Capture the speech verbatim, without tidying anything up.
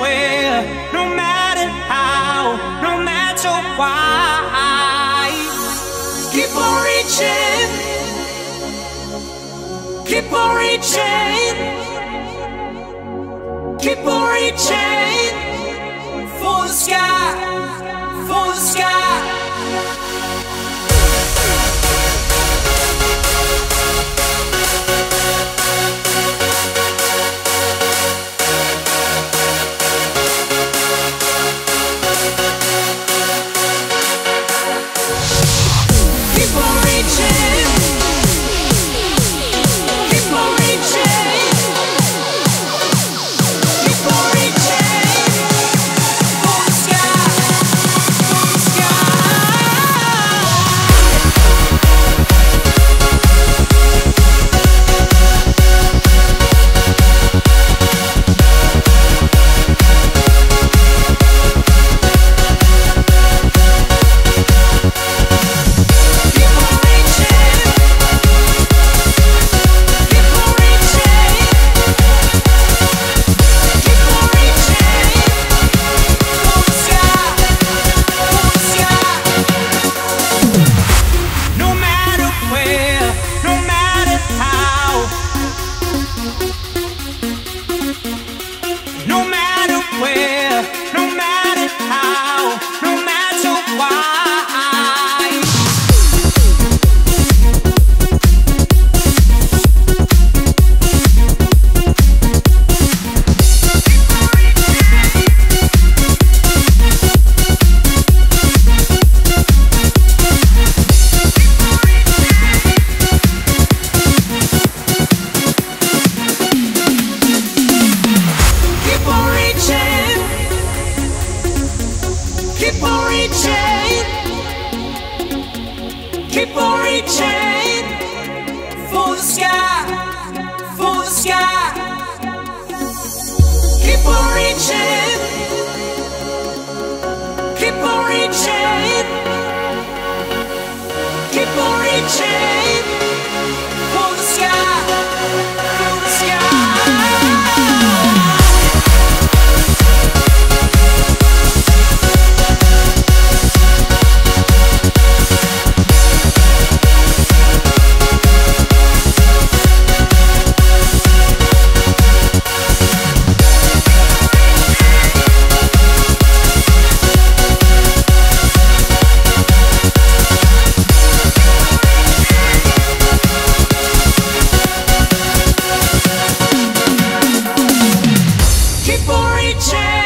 where, no matter how, no matter why. Keep on reaching, keep on reaching, keep on reaching for the sky, for the sky. Keep on reaching for the sky, for the sky. Keep on reaching, keep on reaching, keep on reaching for the sky, for the sky. Keep on reaching.